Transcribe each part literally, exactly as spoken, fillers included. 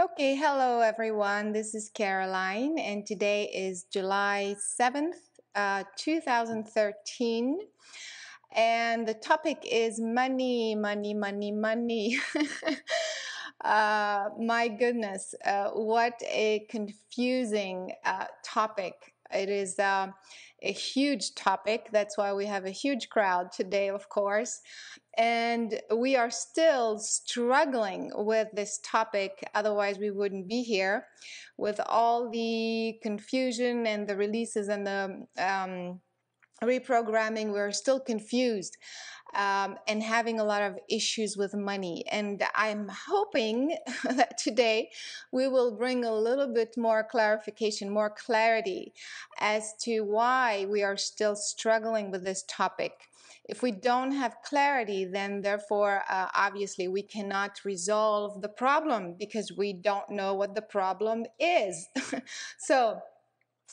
Okay, hello everyone, this is Caroline and today is July seventh, uh, two thousand thirteen, and the topic is money, money, money, money. uh, my goodness, uh, what a confusing uh, topic. It is uh, a huge topic. That's why we have a huge crowd today, of course. And we are still struggling with this topic, otherwise we wouldn't be here, with all the confusion and the releases and the um, reprogramming. We're still confused um, and having a lot of issues with money. And I'm hoping that today we will bring a little bit more clarification, more clarity as to why we are still struggling with this topic. If we don't have clarity, then therefore, uh, obviously, we cannot resolve the problem because we don't know what the problem is. So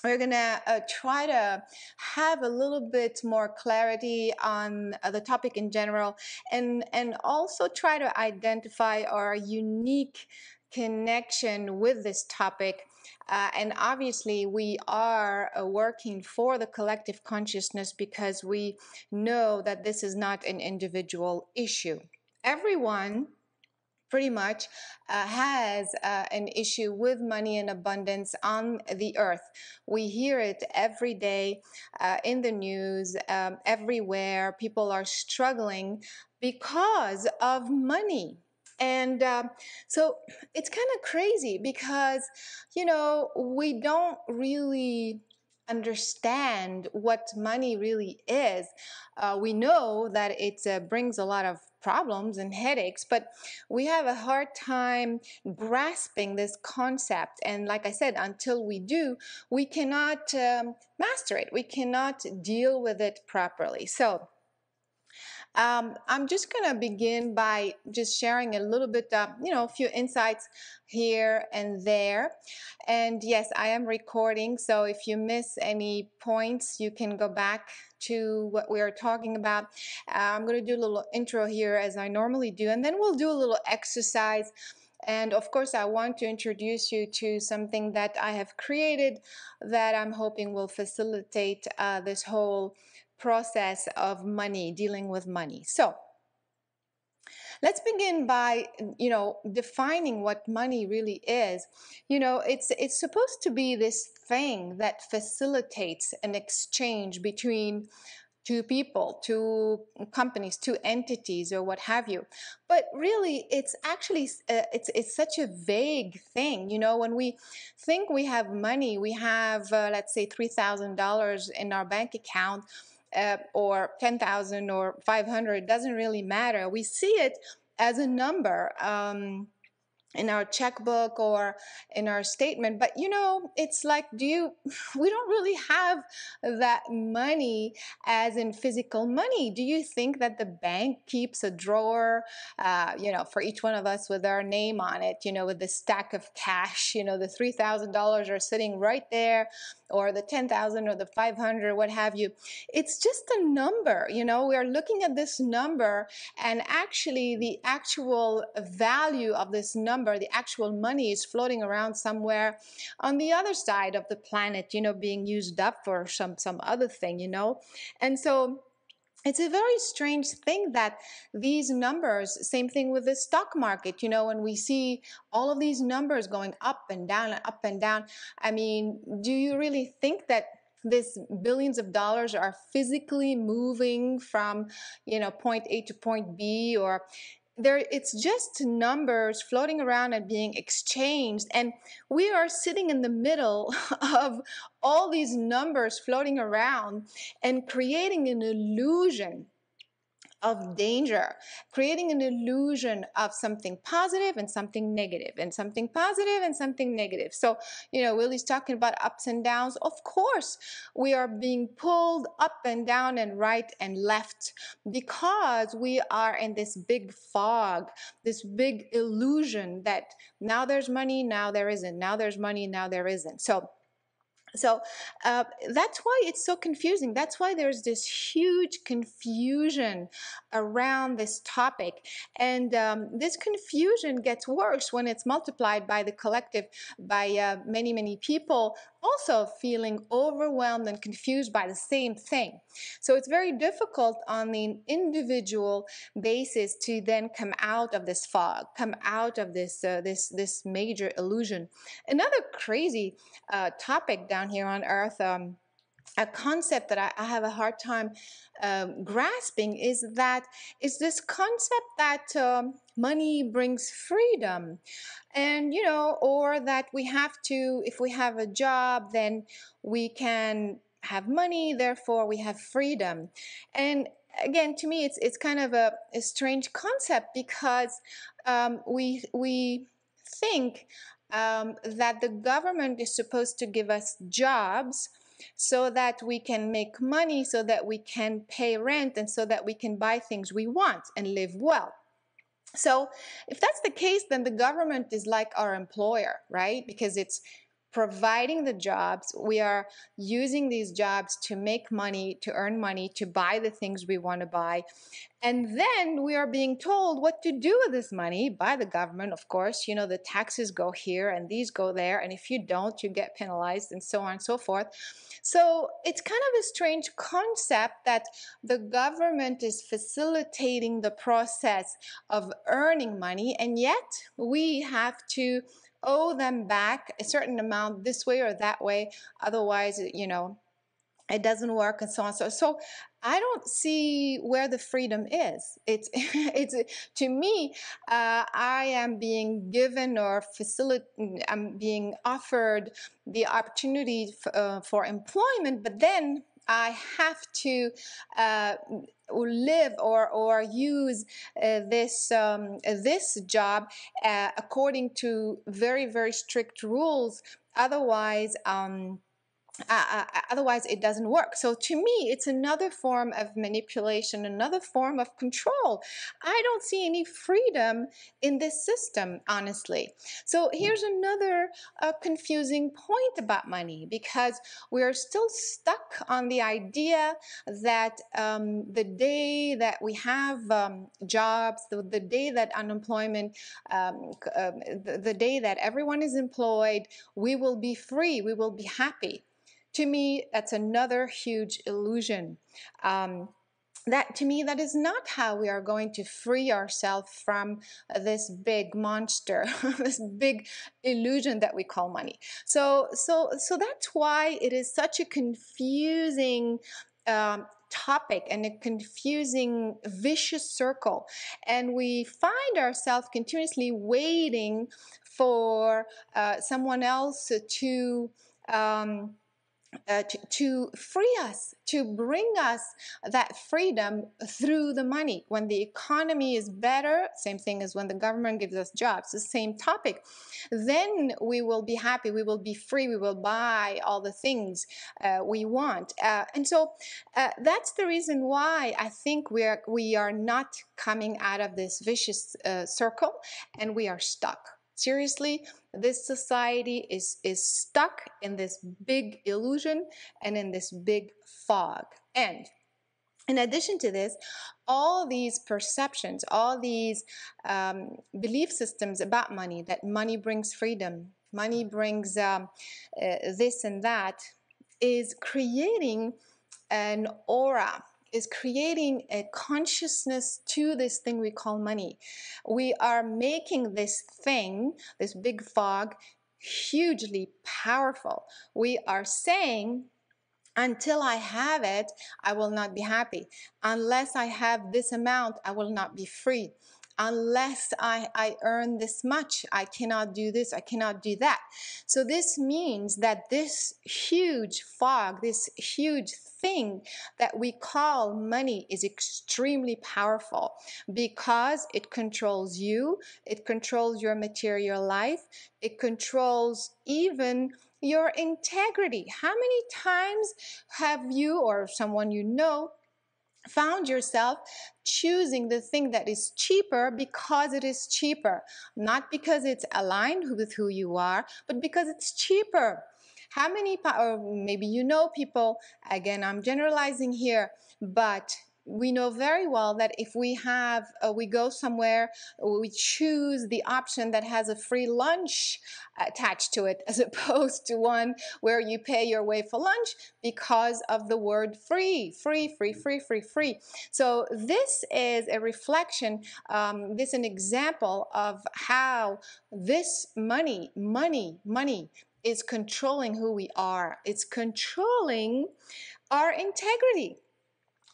we're going to uh, try to have a little bit more clarity on uh, the topic in general, and, and also try to identify our unique connection with this topic. Uh, and obviously, we are uh, working for the collective consciousness because we know that this is not an individual issue. Everyone pretty much uh, has uh, an issue with money and abundance on the earth. We hear it every day uh, in the news, um, everywhere. People are struggling because of money. And uh, so it's kind of crazy because, you know, we don't really understand what money really is. Uh, we know that it uh, brings a lot of problems and headaches, but we have a hard time grasping this concept. And like I said, until we do, we cannot um, master it. We cannot deal with it properly. So Um, I'm just going to begin by just sharing a little bit, uh, you know, a few insights here and there. And yes, I am recording, so if you miss any points, you can go back to what we are talking about. Uh, I'm going to do a little intro here as I normally do, and then we'll do a little exercise. And of course, I want to introduce you to something that I have created that I'm hoping will facilitate uh, this whole process of money, dealing with money. So let's begin by, you know, defining what money really is. You know, it's it's supposed to be this thing that facilitates an exchange between two people, two companies, two entities, or what have you. But really, it's actually uh, it's it's such a vague thing. You know, when we think we have money, we have uh, let's say three thousand dollars in our bank account. Uh, or ten thousand or five hundred, doesn't really matter. We see it as a number um, in our checkbook or in our statement. But you know, it's like, do you, we don't really have that money as in physical money. Do you think that the bank keeps a drawer, uh, you know, for each one of us with our name on it, you know, with the stack of cash, you know, the three thousand dollars are sitting right there, or the ten thousand or the five hundred, what have you. It's just a number, you know, we're looking at this number, and actually the actual value of this number, the actual money, is floating around somewhere on the other side of the planet, you know, being used up for some, some other thing, you know. And so it's a very strange thing that these numbers, same thing with the stock market, you know, when we see all of these numbers going up and down and up and down, I mean, do you really think that this billions of dollars are physically moving from, you know, point A to point B? Or there, it's just numbers floating around and being exchanged, and we are sitting in the middle of all these numbers floating around and creating an illusion of danger, creating an illusion of something positive and something negative, and something positive and something negative. So, you know, Willie's talking about ups and downs. Of course, we are being pulled up and down and right and left because we are in this big fog, this big illusion that now there's money, now there isn't, now there's money, now there isn't. So So uh, that's why it's so confusing. That's why there's this huge confusion around this topic. And um, this confusion gets worse when it's multiplied by the collective, by uh, many, many people also feeling overwhelmed and confused by the same thing. So it's very difficult on the individual basis to then come out of this fog, come out of this, uh, this, this major illusion. Another crazy uh, topic down here on Earth, um, a concept that I, I have a hard time um, grasping is that is this concept that um, money brings freedom, and you know, or that we have to, if we have a job, then we can have money, therefore we have freedom. And again, to me, it's it's kind of a, a strange concept because um, we we think. Um, that the government is supposed to give us jobs so that we can make money, so that we can pay rent, and so that we can buy things we want and live well. So if that's the case, then the government is like our employer, right? Because it's providing the jobs. We are using these jobs to make money, to earn money, to buy the things we want to buy. And then we are being told what to do with this money by the government, of course. You know, the taxes go here and these go there. And if you don't, you get penalized and so on and so forth. So it's kind of a strange concept that the government is facilitating the process of earning money. And yet we have to owe them back a certain amount this way or that way, otherwise, you know, it doesn't work, and so on. So, so I don't see where the freedom is. It's, it's to me, uh, I am being given or facilitate, I'm being offered the opportunity f uh, for employment, but then I have to uh, live or or use uh, this um, this job uh, according to very very strict rules. Otherwise, um, uh, otherwise it doesn't work. So to me, it's another form of manipulation, another form of control. I don't see any freedom in this system, honestly. So here's another uh, confusing point about money, because we are still stuck on the idea that um, the day that we have um, jobs, the, the day that unemployment, um, uh, the, the day that everyone is employed, we will be free, we will be happy. To me, that's another huge illusion. Um, that to me, that is not how we are going to free ourselves from this big monster, this big illusion that we call money. So, so, so that's why it is such a confusing um, topic and a confusing, vicious circle, and we find ourselves continuously waiting for uh, someone else to. Um, Uh, to, to free us, to bring us that freedom through the money. When the economy is better, same thing as when the government gives us jobs, the same topic, then we will be happy, we will be free, we will buy all the things uh, we want. Uh, and so uh, that's the reason why I think we are, we are not coming out of this vicious uh, circle, and we are stuck. Seriously, this society is, is stuck in this big illusion and in this big fog. And in addition to this, all these perceptions, all these um, belief systems about money, that money brings freedom, money brings um, uh, this and that, is creating an aura, is creating a consciousness to this thing we call money. We are making this thing, this big fog, hugely powerful. We are saying, until I have it, I will not be happy. Unless I have this amount, I will not be free. Unless I, I earn this much, I cannot do this, I cannot do that. So this means that this huge fog, this huge thing that we call money is extremely powerful because it controls you, it controls your material life, it controls even your integrity. How many times have you or someone you know found yourself choosing the thing that is cheaper because it is cheaper, not because it's aligned with who you are, but because it's cheaper? How many, or maybe you know people, again, I'm generalizing here, but we know very well that if we have, uh, we go somewhere, we choose the option that has a free lunch attached to it as opposed to one where you pay your way for lunch because of the word free, free, free, free, free, free. So this is a reflection, um, this is an example of how this money, money, money is controlling who we are. It's controlling our integrity.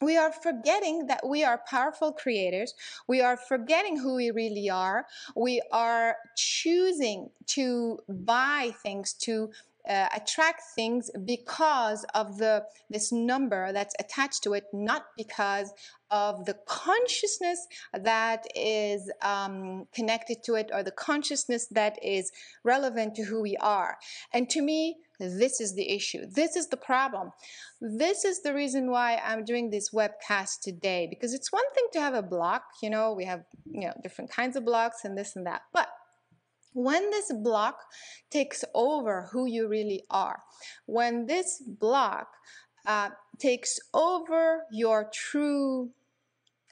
We are forgetting that we are powerful creators. We are forgetting who we really are. We are choosing to buy things, to uh, attract things because of the this number that's attached to it, not because of the consciousness that is um, connected to it, or the consciousness that is relevant to who we are. And to me, this is the issue. This is the problem. This is the reason why I'm doing this webcast today, because it's one thing to have a block, you know, we have, you know, different kinds of blocks and this and that. But when this block takes over who you really are, when this block uh, takes over your true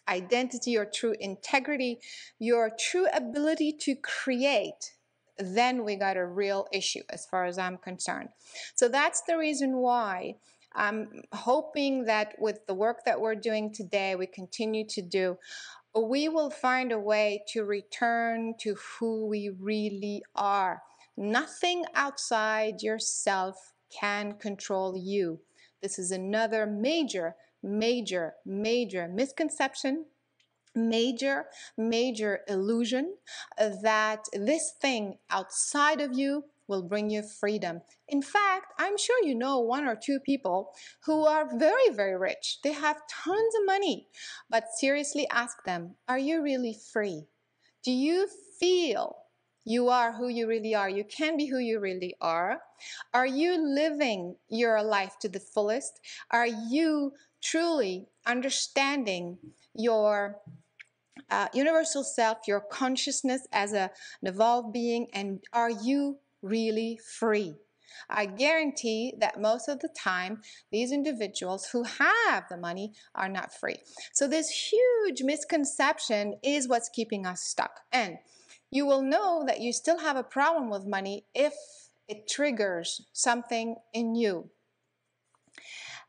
identity, your true integrity, your true ability to create, then we got a real issue as far as I'm concerned. So that's the reason why I'm hoping that with the work that we're doing today, we continue to do, we will find a way to return to who we really are. Nothing outside yourself can control you. This is another major, major, major misconception, major, major illusion that this thing outside of you will bring you freedom. In fact, I'm sure you know one or two people who are very, very rich. They have tons of money. But seriously ask them, are you really free? Do you feel you are who you really are? You can be who you really are. Are you living your life to the fullest? Are you truly understanding your Uh, universal self, your consciousness as a, an evolved being, and are you really free? I guarantee that most of the time these individuals who have the money are not free. So this huge misconception is what's keeping us stuck. And you will know that you still have a problem with money if it triggers something in you.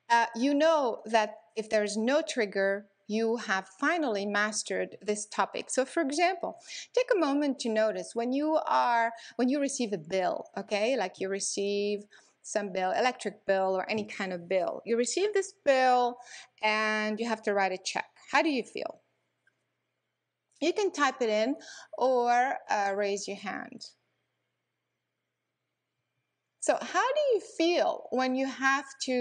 Uh, you know that if there is no trigger, you have finally mastered this topic. So for example, take a moment to notice when you are, when you receive a bill, okay, like you receive some bill, electric bill or any kind of bill. You receive this bill and you have to write a check. How do you feel? You can type it in or uh, raise your hand. So how do you feel when you have to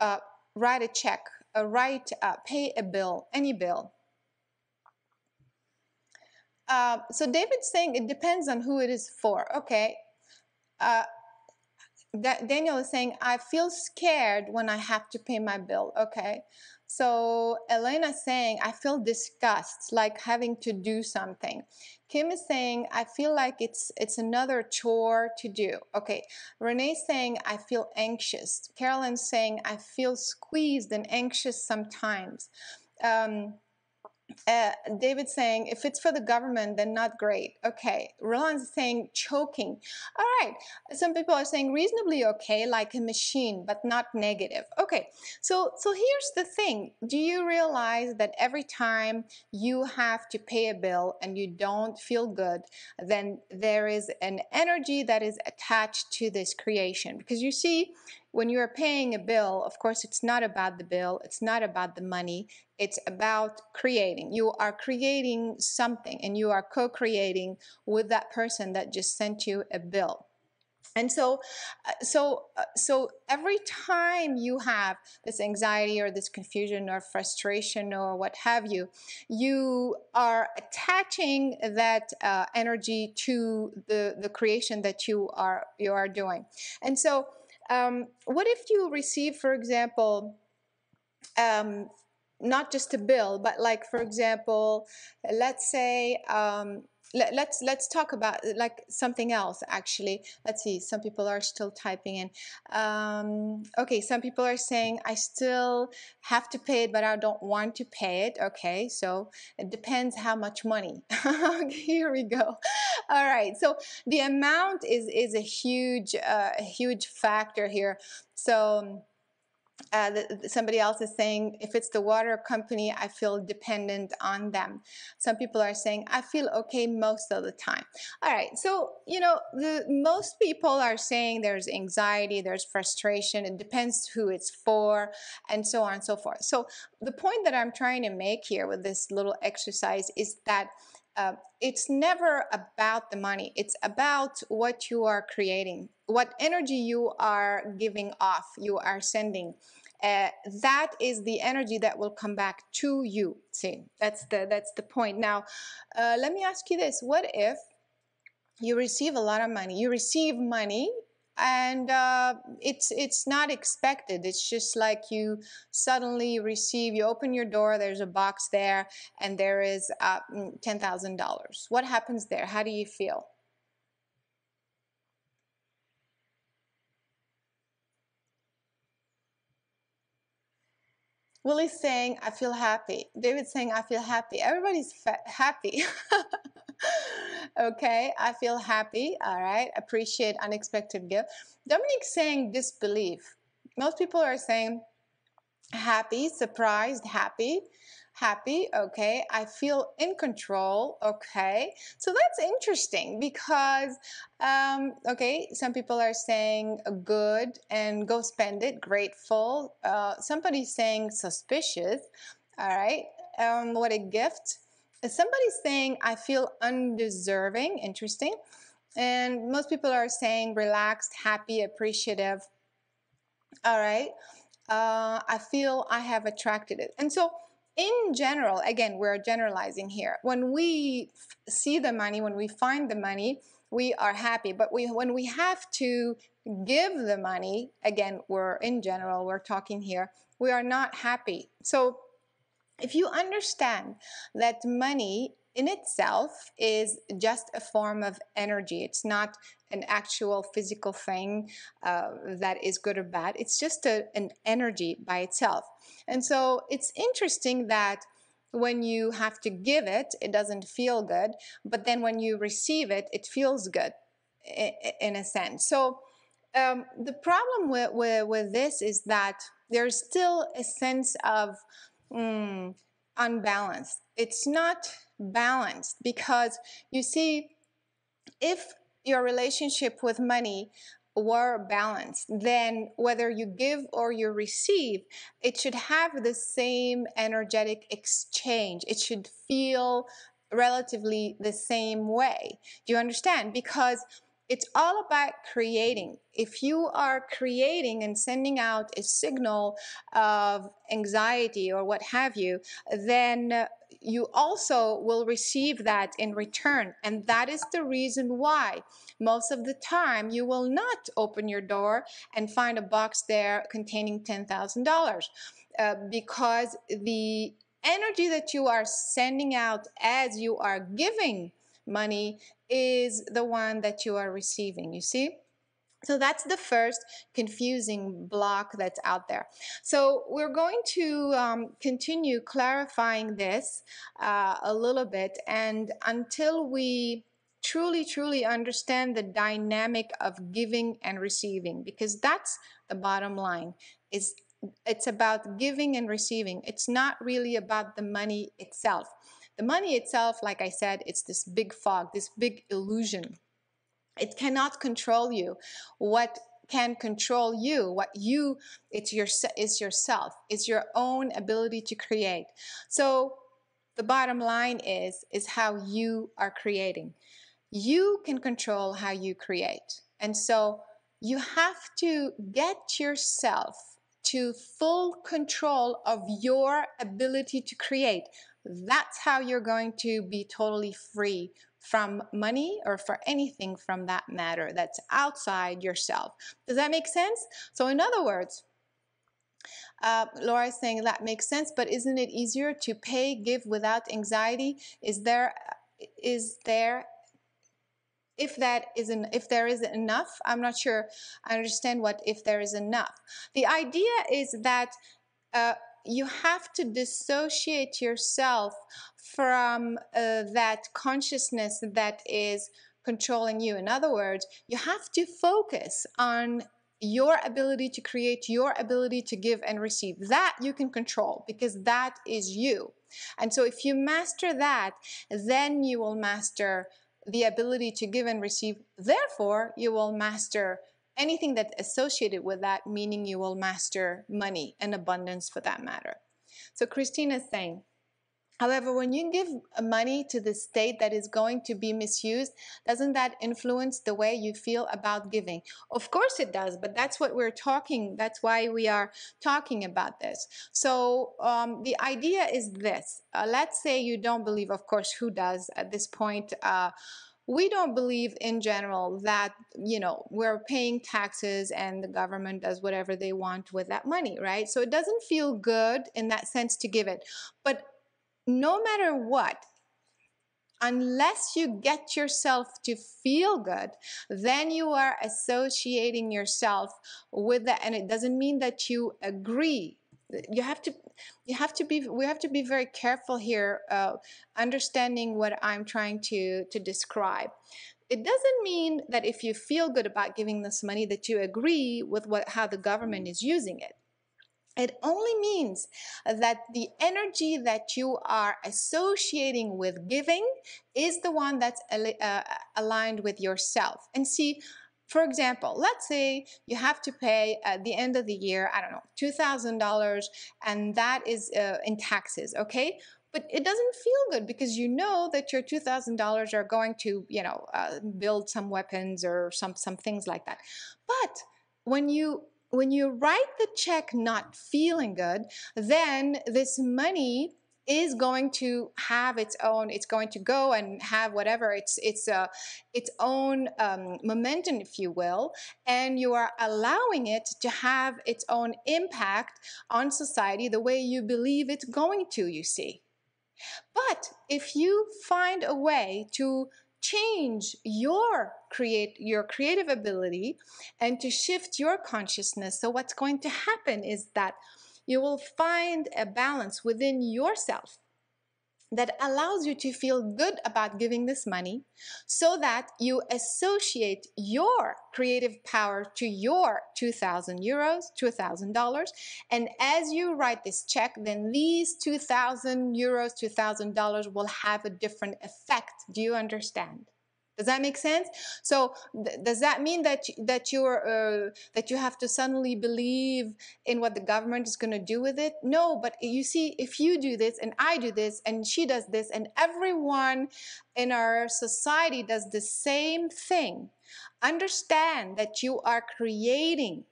uh, write a check? Uh, write, uh, pay a bill, any bill. Uh, so David's saying it depends on who it is for. Okay. Uh, Daniel is saying, I feel scared when I have to pay my bill. Okay. So Elena is saying, I feel disgust, like having to do something. Kim is saying, I feel like it's it's another chore to do. Okay. Renee is saying, I feel anxious. Caroline is saying, I feel squeezed and anxious sometimes. Um, uh, David is saying, if it's for the government, then not great. Okay. Roland is saying, choking. All right. Some people are saying reasonably okay, like a machine, but not negative. Okay. So, so here's the thing. Do you realize that every time you have to pay a bill and you don't feel good, then there is an energy that is attached to this creation? Because you see, when you are paying a bill, of course, it's not about the bill. It's not about the money. It's about creating. You are creating something and you are co-creating with that person that just sent you a bill. And so, so, so every time you have this anxiety or this confusion or frustration or what have you, you are attaching that uh, energy to the, the creation that you are, you are doing. And so um, what if you receive, for example, um, not just a bill, but like, for example, let's say, um, let, let's let's talk about like something else actually. Let's see, some people are still typing in. Um, okay, some people are saying I still have to pay it but I don't want to pay it. Okay, so it depends how much money. Okay, here we go. All right, so the amount is is a huge uh, huge factor here. So Uh, the, somebody else is saying, if it's the water company, I feel dependent on them. Some people are saying, I feel okay most of the time. All right, so, you know, the, most people are saying there's anxiety, there's frustration, it depends who it's for, and so on and so forth. So the point that I'm trying to make here with this little exercise is that Uh, it's never about the money. It's about what you are creating, what energy you are giving off, you are sending. Uh, that is the energy that will come back to you. See, that's the that's the point. Now, uh, let me ask you this: what if you receive a lot of money? You receive money, and uh, it's it's not expected. It's just like you suddenly receive, you open your door, there's a box there, and there is uh, ten thousand dollars. What happens there? How do you feel? Willie's saying, I feel happy. David's saying, I feel happy. Everybody's happy. Okay, I feel happy. All right, appreciate unexpected gift. Dominique's saying disbelief. Most people are saying happy, surprised, happy, happy. Okay, I feel in control. Okay, so that's interesting because, um, okay, some people are saying good and go spend it, grateful. Uh, somebody's saying suspicious. All right, um, what a gift. Somebody's saying I feel undeserving. Interesting. And most people are saying relaxed, happy, appreciative. All right, uh, I feel I have attracted it. And so in general, again, we're generalizing here. When we see the money, when we find the money, we are happy. But we, when we have to give the money, again, we're in general, we're talking here, we are not happy. So if you understand that money in itself is just a form of energy, it's not an actual physical thing uh, that is good or bad, it's just a, an energy by itself. And so it's interesting that when you have to give it, it doesn't feel good, but then when you receive it, it feels good in a sense. So um, the problem with, with, with this is that there's still a sense of Mm, unbalanced. It's not balanced because you see, if your relationship with money were balanced, then whether you give or you receive, it should have the same energetic exchange. It should feel relatively the same way. Do you understand? Because it's all about creating. If you are creating and sending out a signal of anxiety or what have you, then you also will receive that in return. And that is the reason why most of the time you will not open your door and find a box there containing ten thousand dollars uh, because the energy that you are sending out as you are giving money is the one that you are receiving, you see? So that's the first confusing block that's out there. So we're going to um, continue clarifying this uh, a little bit, and until we truly, truly understand the dynamic of giving and receiving, because that's the bottom line, is it's about giving and receiving. It's not really about the money itself. The money itself, like I said, it's this big fog, this big illusion. It cannot control you. What can control you, what you, it's your, it's yourself, it's your own ability to create. So the bottom line is, is how you are creating. You can control how you create. And so you have to get yourself to full control of your ability to create. That's how you're going to be totally free from money or for anything from that matter that's outside yourself. Does that make sense? So in other words, uh, Laura is saying that makes sense, but isn't it easier to pay, give without anxiety? Is there is there, if that isn't, if there is enough. I'm not sure I understand what if there is enough. The idea is that uh, you have to dissociate yourself from uh, that consciousness that is controlling you. In other words, you have to focus on your ability to create, your ability to give and receive. That you can control, because that is you. And so if you master that, then you will master the ability to give and receive. Therefore, you will master anything that's associated with that, meaning you will master money and abundance for that matter. So Christina's saying, however, when you give money to the state that is going to be misused, doesn't that influence the way you feel about giving? Of course it does, but that's what we're talking, that's why we are talking about this. So um, the idea is this, uh, let's say you don't believe, of course who does at this point, uh, we don't believe in general that, you know, we're paying taxes and the government does whatever they want with that money, right? So it doesn't feel good in that sense to give it. But no matter what, unless you get yourself to feel good, then you are associating yourself with that, and it doesn't mean that you agree. You have to, you have to be, we have to be very careful here, uh, understanding what I'm trying to, to describe. It doesn't mean that if you feel good about giving this money that you agree with what, how the government is using it. It only means that the energy that you are associating with giving is the one that's uh, aligned with yourself. And see, for example, let's say you have to pay at the end of the year, I don't know, two thousand dollars, and that is uh, in taxes, okay? But it doesn't feel good, because you know that your two thousand dollars are going to, you know, uh, build some weapons or some, some things like that. But when you... When you write the check not feeling good, then this money is going to have its own, it's going to go and have whatever, it's, it's, uh, its own um, momentum, if you will, and you are allowing it to have its own impact on society the way you believe it's going to, you see. But if you find a way to change your create your creative ability and to shift your consciousness, so what's going to happen is that you will find a balance within yourself that allows you to feel good about giving this money, so that you associate your creative power to your two thousand euros, two thousand dollars, and as you write this check, then these two thousand euros, two thousand dollars will have a different effect. Do you understand? Does that make sense? So th- does that mean that, that, you're, uh, that you have to suddenly believe in what the government is going to do with it? No, but you see, if you do this and I do this and she does this and everyone in our society does the same thing, understand that you are creating.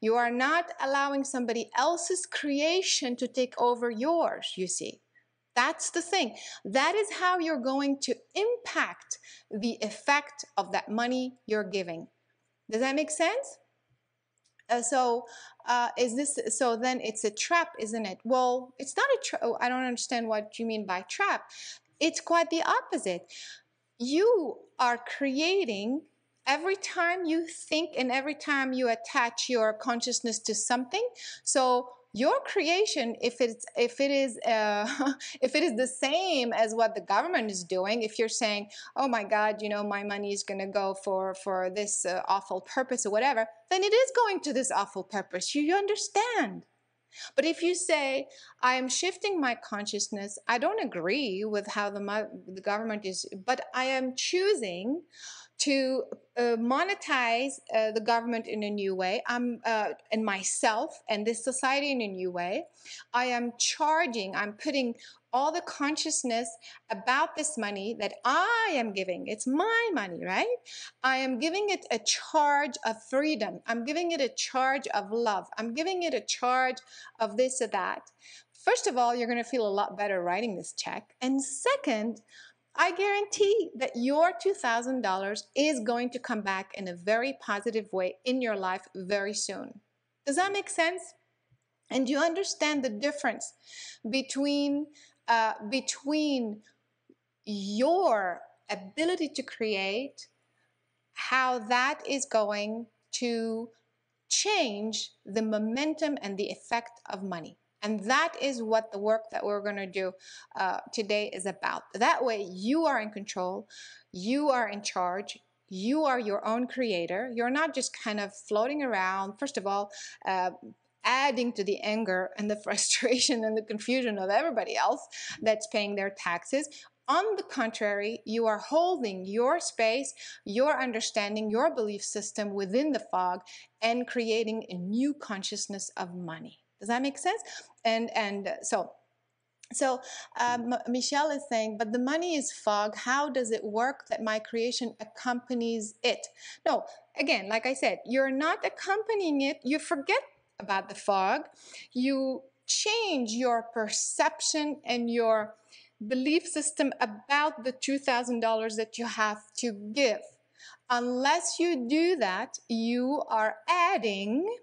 You are not allowing somebody else's creation to take over yours, you see. That's the thing. That is how you're going to impact the effect of that money you're giving. Does that make sense? Uh, so uh, is this, so then it's a trap, isn't it? Well, it's not a trap. Oh, I don't understand what you mean by trap. It's quite the opposite. You are creating every time you think and every time you attach your consciousness to something. So your creation, if it's if it is uh, if it is the same as what the government is doing, if you're saying, oh my God, you know, my money is going to go for for this uh, awful purpose or whatever, then it is going to this awful purpose. You understand. But if you say, I am shifting my consciousness, I don't agree with how the, the government is, but I am choosing to uh, monetize uh, the government in a new way, I'm, uh, and myself and this society in a new way, I am charging, I'm putting all the consciousness about this money that I am giving, it's my money, right? I am giving it a charge of freedom. I'm giving it a charge of love. I'm giving it a charge of this or that. First of all, you're going to feel a lot better writing this check. And second, I guarantee that your two thousand dollars is going to come back in a very positive way in your life very soon. Does that make sense? And you understand the difference between, uh, between your ability to create, how that is going to change the momentum and the effect of money. And that is what the work that we're going to do uh, today is about. That way you are in control, you are in charge, you are your own creator. You're not just kind of floating around, first of all, uh, adding to the anger and the frustration and the confusion of everybody else that's paying their taxes. On the contrary, you are holding your space, your understanding, your belief system within the fog and creating a new consciousness of money. Does that make sense? And and so, so um, Michelle is saying, but the money is fog. How does it work that my creation accompanies it? No, again, like I said, you're not accompanying it. You forget about the fog. You change your perception and your belief system about the two thousand dollars that you have to give. Unless you do that, you are adding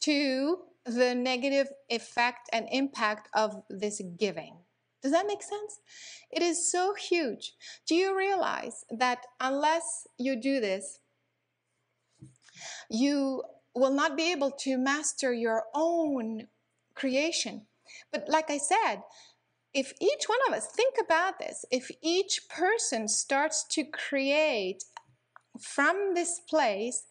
to the negative effect and impact of this giving. Does that make sense? It is so huge. Do you realize that unless you do this, you will not be able to master your own creation? But like I said, if each one of us, think about this, if each person starts to create from this place,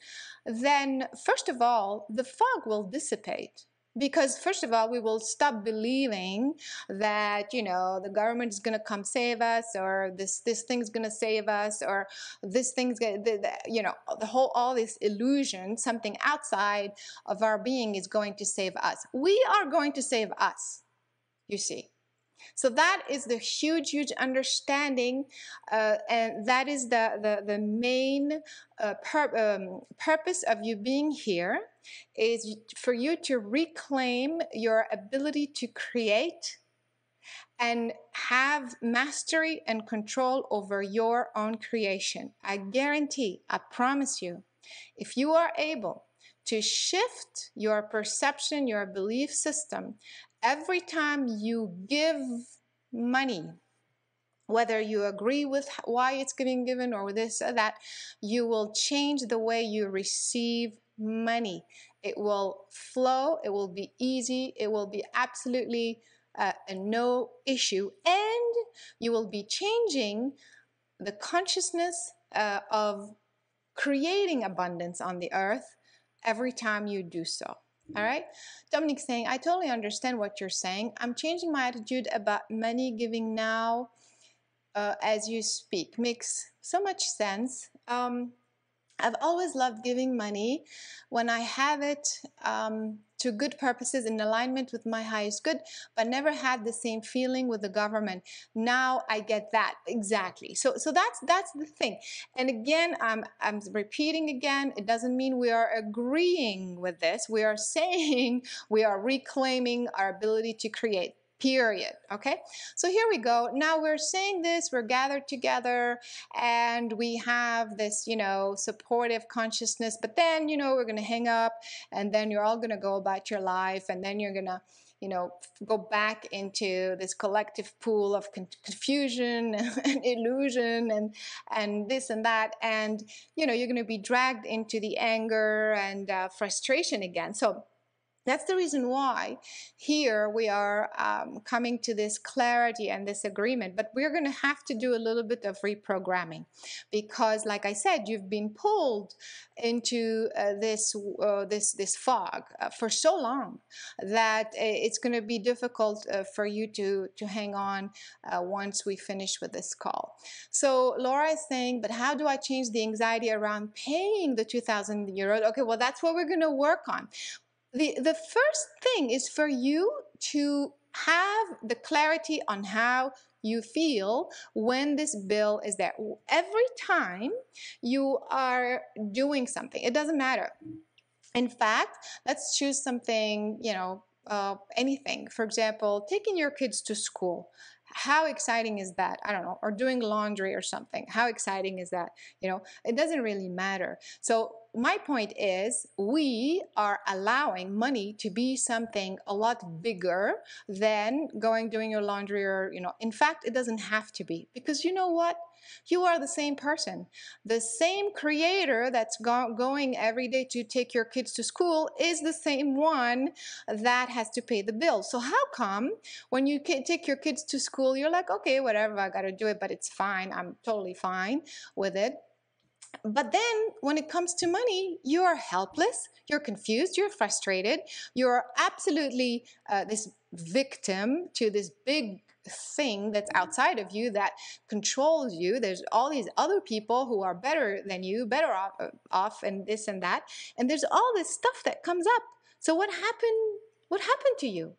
then first of all, the fog will dissipate. Because first of all, we will stop believing that, you know, the government is going to come save us, or this this thing's going to save us, or this thing's going to, you know, the whole, all this illusion, something outside of our being is going to save us. We are going to save us, you see. So that is the huge, huge understanding, uh, and that is the, the, the main uh, pur um, purpose of you being here, is for you to reclaim your ability to create and have mastery and control over your own creation. I guarantee, I promise you, if you are able to shift your perception, your belief system, every time you give money, whether you agree with why it's being given or this or that, you will change the way you receive money. It will flow, it will be easy, it will be absolutely uh, a no issue, and you will be changing the consciousness uh, of creating abundance on the earth every time you do so. All right. Dominique saying, I totally understand what you're saying. I'm changing my attitude about money giving now uh, as you speak. Makes so much sense. Um, I've always loved giving money when I have it um, to good purposes in alignment with my highest good, but never had the same feeling with the government. Now I get that. Exactly. So, so that's, that's the thing. And again, I'm, I'm repeating again, it doesn't mean we are agreeing with this. We are saying we are reclaiming our ability to create. Period. Okay. So here we go. Now we're saying this, we're gathered together and we have this, you know, supportive consciousness, but then, you know, we're going to hang up and then you're all going to go about your life and then you're going to, you know, go back into this collective pool of con confusion and illusion and, and this and that. And, you know, you're going to be dragged into the anger and uh, frustration again. So that's the reason why here we are um, coming to this clarity and this agreement, but we're going to have to do a little bit of reprogramming because, like I said, you've been pulled into uh, this, uh, this, this fog uh, for so long that it's going to be difficult uh, for you to, to hang on uh, once we finish with this call. So Laura is saying, but how do I change the anxiety around paying the two thousand euros? Okay, well, that's what we're going to work on. The, the first thing is for you to have the clarity on how you feel when this bill is there. Every time you are doing something, it doesn't matter. In fact, let's choose something, you know, uh, anything. For example, taking your kids to school. How exciting is that? I don't know, or doing laundry or something. How exciting is that? You know, it doesn't really matter. So my point is, we are allowing money to be something a lot bigger than going doing your laundry or, you know, in fact, it doesn't have to be, because you know what? You are the same person. The same creator that's go going every day to take your kids to school is the same one that has to pay the bill. So how come when you take your kids to school, you're like, okay, whatever, I got to do it, but it's fine. I'm totally fine with it. But then when it comes to money, you are helpless, you're confused, you're frustrated, you're absolutely uh, this victim to this big thing that's outside of you that controls you. There's all these other people who are better than you, better off, off and this and that. And there's all this stuff that comes up. So what happened? What happened to you?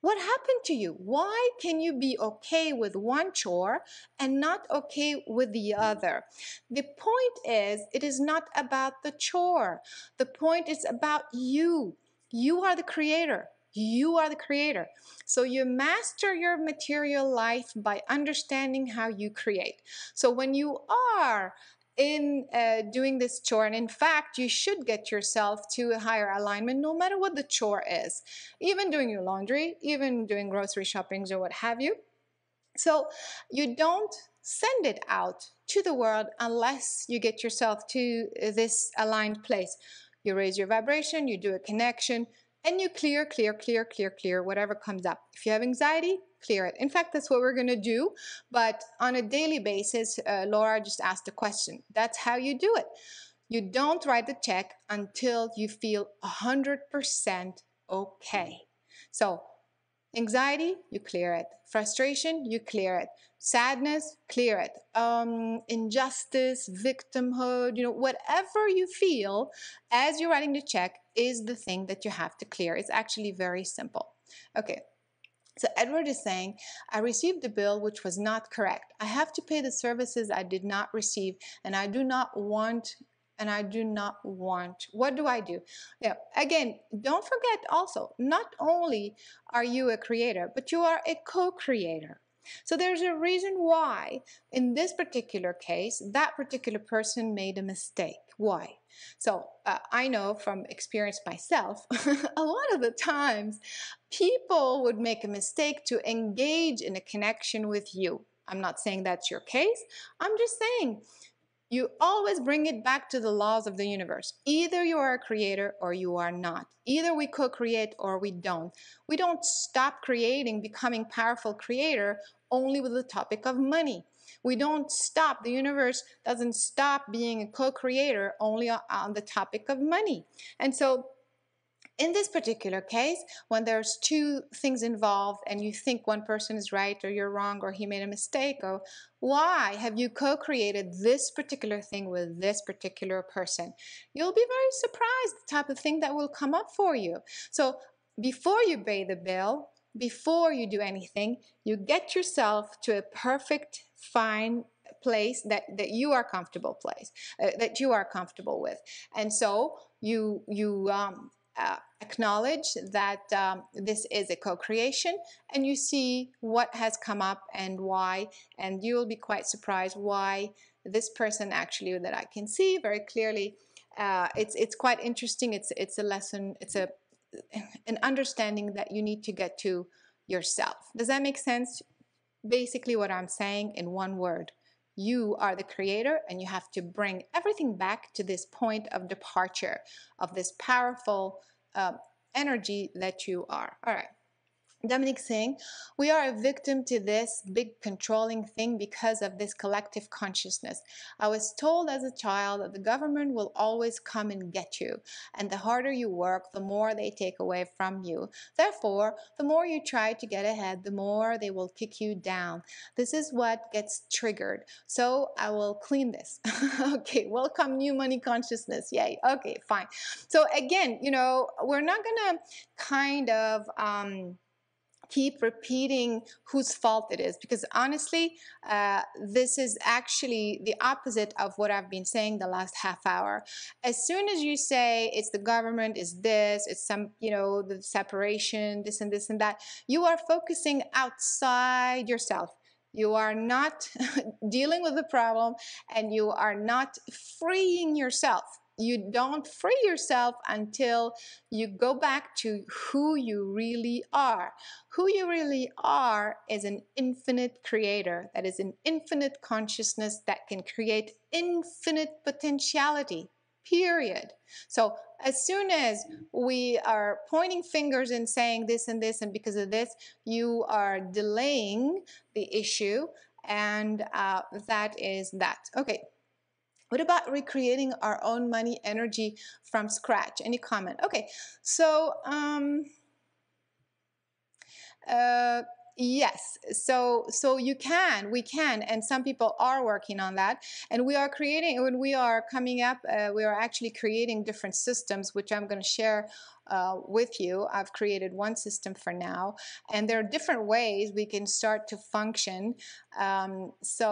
What happened to you? Why can you be okay with one chore and not okay with the other? The point is, it is not about the chore. The point is about you. You are the creator. You are the creator. So you master your material life by understanding how you create. So when you are in uh, doing this chore, and in fact, you should get yourself to a higher alignment no matter what the chore is, even doing your laundry, even doing grocery shoppings or what have you. So you don't send it out to the world unless you get yourself to this aligned place. You raise your vibration, you do a connection, and you clear, clear, clear, clear, clear, whatever comes up. If you have anxiety, clear it. In fact, that's what we're going to do. But on a daily basis, uh, Laura just asked a question. That's how you do it. You don't write the check until you feel one hundred percent okay. So anxiety, you clear it. Frustration, you clear it. Sadness, clear it. Um, injustice, victimhood, you know, whatever you feel as you're writing the check is the thing that you have to clear. It's actually very simple. Okay. So Edward is saying, I received a bill which was not correct. I have to pay the services I did not receive, and I do not want and I do not want. What do I do? Now, again, don't forget also, not only are you a creator, but you are a co-creator. So there's a reason why, in this particular case, that particular person made a mistake. Why? So uh, I know from experience myself, a lot of the times, people would make a mistake to engage in a connection with you. I'm not saying that's your case. I'm just saying you always bring it back to the laws of the universe. Either you are a creator or you are not. Either we co-create or we don't. We don't stop creating, becoming powerful creator only with the topic of money. We don't stop. The universe doesn't stop being a co-creator only on the topic of money. And so in this particular case, when there's two things involved and you think one person is right or you're wrong or he made a mistake, or why have you co-created this particular thing with this particular person? You'll be very surprised the type of thing that will come up for you. So before you pay the bill, before you do anything, you get yourself to a perfect, fine place that, that you are comfortable place, uh, that you are comfortable with. And so you, you, um, Uh, acknowledge that um, this is a co-creation, and you see what has come up and why, and you will be quite surprised why this person actually, that I can see very clearly, uh, it's it's quite interesting. It's it's a lesson. It's a an understanding that you need to get to yourself. Does that make sense? Basically, what I'm saying in one word. You are the creator, and you have to bring everything back to this point of departure, of this powerful uh, energy that you are. All right. Dominic saying, we are a victim to this big controlling thing because of this collective consciousness. I was told as a child that the government will always come and get you, and the harder you work, the more they take away from you. Therefore, the more you try to get ahead, the more they will kick you down. This is what gets triggered. So I will clean this. Okay, welcome new money consciousness. Yay. Okay, fine. So again, you know, we're not going to kind of... Um, keep repeating whose fault it is, because honestly, uh, this is actually the opposite of what I've been saying the last half hour. As soon as you say it's the government, it's this, it's some, you know, the separation, this and this and that, you are focusing outside yourself. You are not dealing with the problem, and you are not freeing yourself. You don't free yourself until you go back to who you really are. Who you really are is an infinite creator, that is an infinite consciousness that can create infinite potentiality, period. So as soon as we are pointing fingers and saying this and this, and because of this, you are delaying the issue, and uh, that is that. Okay. What about recreating our own money energy from scratch? Any comment? Okay, so um, uh, yes, so so you can, we can, and some people are working on that. And we are creating, when we are coming up, uh, we are actually creating different systems, which I'm going to share Uh, with you. I've created one system for now, and there are different ways we can start to function. Um, so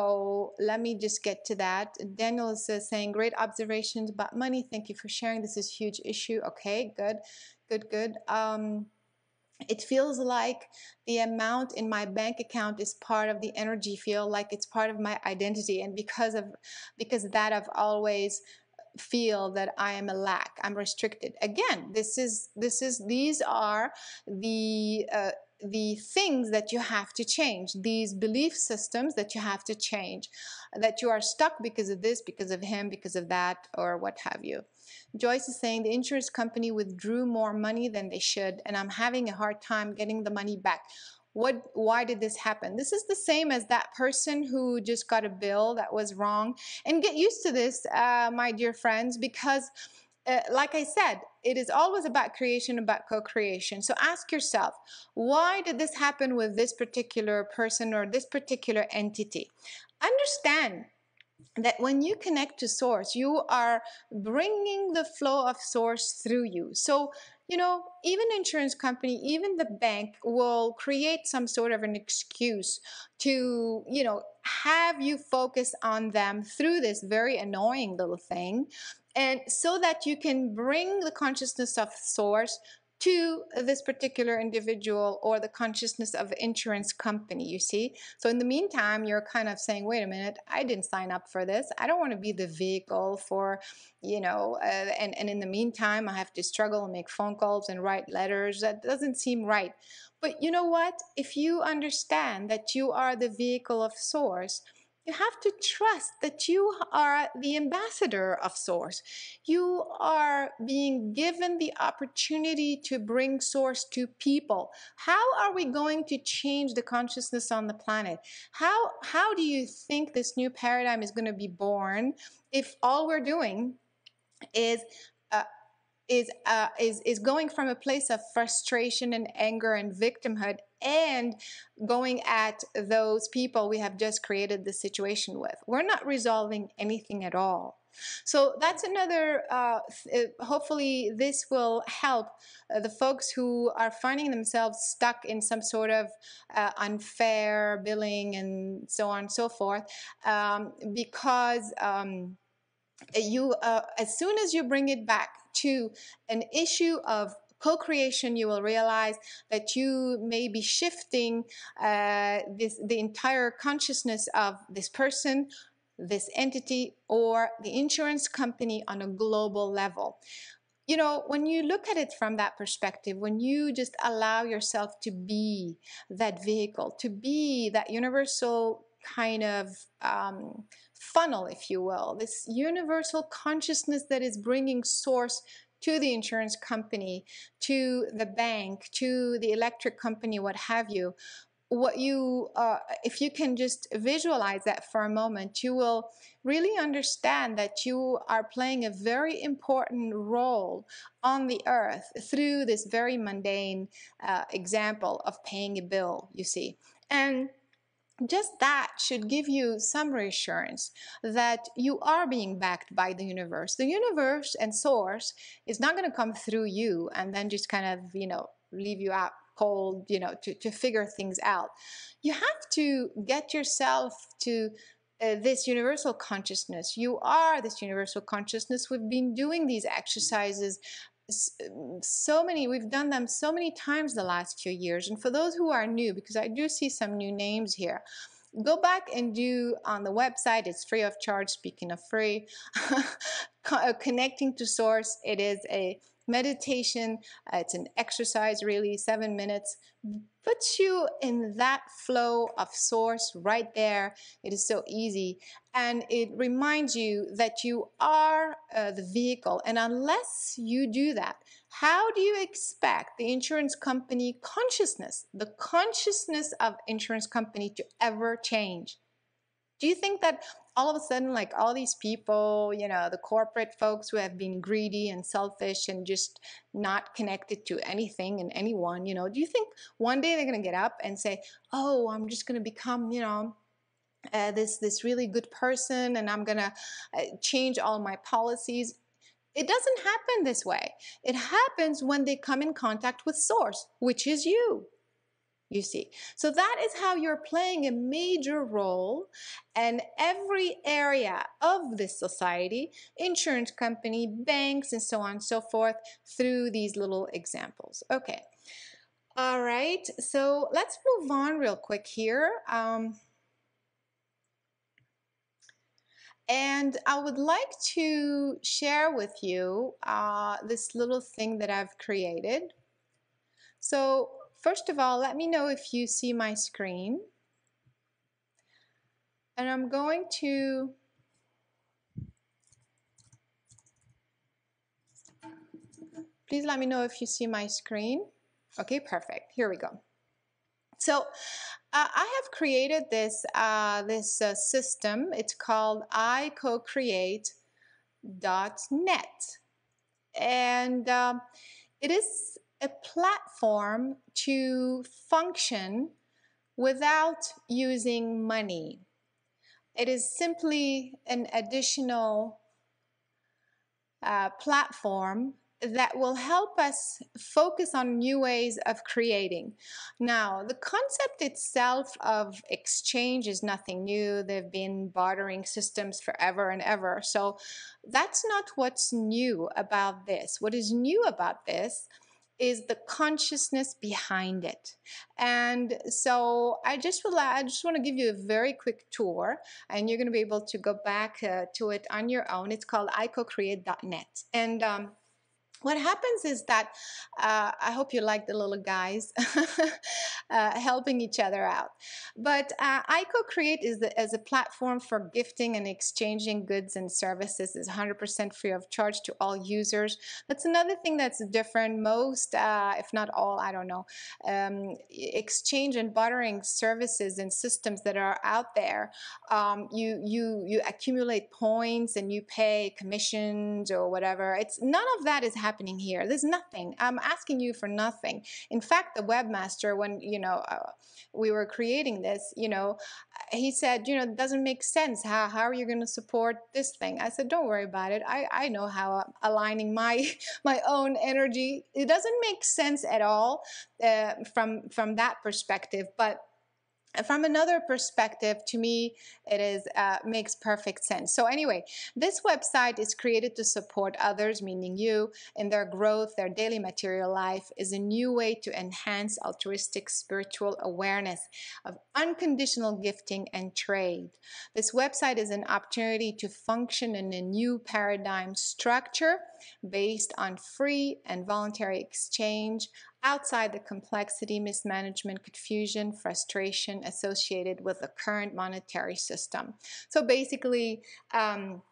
let me just get to that. Daniel is uh, saying great observations about money. Thank you for sharing. This is a huge issue. Okay, good, good, good. Um, it feels like the amount in my bank account is part of the energy field, like it's part of my identity, and because of because of that, I've always feel that I am a lack, I'm restricted. Again, this is this is these are the uh, the things that you have to change, these belief systems that you have to change, that you are stuck because of this, because of him, because of that, or what have you. Joyce is saying the insurance company withdrew more money than they should, and I'm having a hard time getting the money back. What, why did this happen? This is the same as that person who just got a bill that was wrong. And get used to this, uh, my dear friends, because uh, like I said, it is always about creation, about co-creation. So ask yourself, why did this happen with this particular person or this particular entity? Understand that when you connect to source, you are bringing the flow of source through you. So, you know, even insurance company, even the bank will create some sort of an excuse to, you know, have you focus on them through this very annoying little thing, and so that you can bring the consciousness of source to this particular individual or the consciousness of the insurance company, you see? So in the meantime, you're kind of saying, wait a minute, I didn't sign up for this. I don't want to be the vehicle for, you know, uh, and, and in the meantime, I have to struggle and make phone calls and write letters. That doesn't seem right. But you know what? If you understand that you are the vehicle of source, you have to trust that you are the ambassador of source. You are being given the opportunity to bring source to people. How are we going to change the consciousness on the planet? How, how do you think this new paradigm is going to be born if all we're doing is uh, is, uh, is, is going from a place of frustration and anger and victimhood and going at those people we have just created the situation with? We're not resolving anything at all. So that's another, uh, hopefully this will help uh, the folks who are finding themselves stuck in some sort of uh, unfair billing and so on and so forth, um, because um, you, uh, as soon as you bring it back to an issue of co-creation, you will realize that you may be shifting uh, this, the entire consciousness of this person, this entity, or the insurance company on a global level. You know, when you look at it from that perspective, when you just allow yourself to be that vehicle, to be that universal kind of um, funnel, if you will, this universal consciousness that is bringing source to the insurance company, to the bank, to the electric company, what have you. What you, uh, if you can just visualize that for a moment, you will really understand that you are playing a very important role on the earth through this very mundane uh, example of paying a bill, you see. And just that should give you some reassurance that you are being backed by the universe. The universe and source is not going to come through you and then just kind of, you know, leave you out cold, you know, to, to figure things out. You have to get yourself to uh, this universal consciousness. You are this universal consciousness. We've been doing these exercises so many, we've done them so many times the last few years. And for those who are new, because I do see some new names here, go back and do on the website, it's free of charge, speaking of free, Connecting to Source. It is a meditation, uh, it's an exercise, really, seven minutes, puts you in that flow of source right there. It is so easy, and it reminds you that you are uh, the vehicle, and unless you do that, how do you expect the insurance company consciousness, the consciousness of insurance company, to ever change? Do you think that all of a sudden, like all these people, you know, the corporate folks who have been greedy and selfish and just not connected to anything and anyone, you know, do you think one day they're going to get up and say, oh, I'm just going to become, you know, uh, this, this really good person, and I'm going to uh, change all my policies? It doesn't happen this way. It happens when they come in contact with Source, which is you. You see. So that is how you're playing a major role in every area of this society, insurance company, banks, and so on and so forth, through these little examples. Okay. All right. So let's move on real quick here. Um, and I would like to share with you uh, this little thing that I've created. So first of all, let me know if you see my screen. And I'm going to please let me know if you see my screen. Okay, perfect. Here we go. So uh, I have created this uh, this uh, system. It's called i co create dot net, and um, it is a platform to function without using money. It is simply an additional uh, platform that will help us focus on new ways of creating. Now, the concept itself of exchange is nothing new. They've been bartering systems forever and ever. So that's not what's new about this. What is new about this is the consciousness behind it. And so I just will, I just want to give you a very quick tour, and you're going to be able to go back uh, to it on your own. It's called i co create dot net. And um, what happens is that, uh, I hope you like the little guys uh, helping each other out. But uh, iCoCreate is the, as a platform for gifting and exchanging goods and services. Is one hundred percent free of charge to all users. That's another thing that's different. Most, uh, if not all, I don't know, um, exchange and bartering services and systems that are out there, um, you, you, you accumulate points and you pay commissions or whatever. It's none of that is happening. Happening here. There's nothing. I'm asking you for nothing. In fact, the webmaster, when you know uh, we were creating this, you know, he said, you know, it doesn't make sense. How how are you going to support this thing? I said, don't worry about it. I I know how I'm aligning my my own energy. It doesn't make sense at all uh, from from that perspective, but from another perspective, to me, it is uh, makes perfect sense. So anyway, this website is created to support others, meaning you, in their growth, their daily material life, is a new way to enhance altruistic spiritual awareness of unconditional gifting and trade. This website is an opportunity to function in a new paradigm structure based on free and voluntary exchange, outside the complexity, mismanagement, confusion, frustration associated with the current monetary system. So basically, um,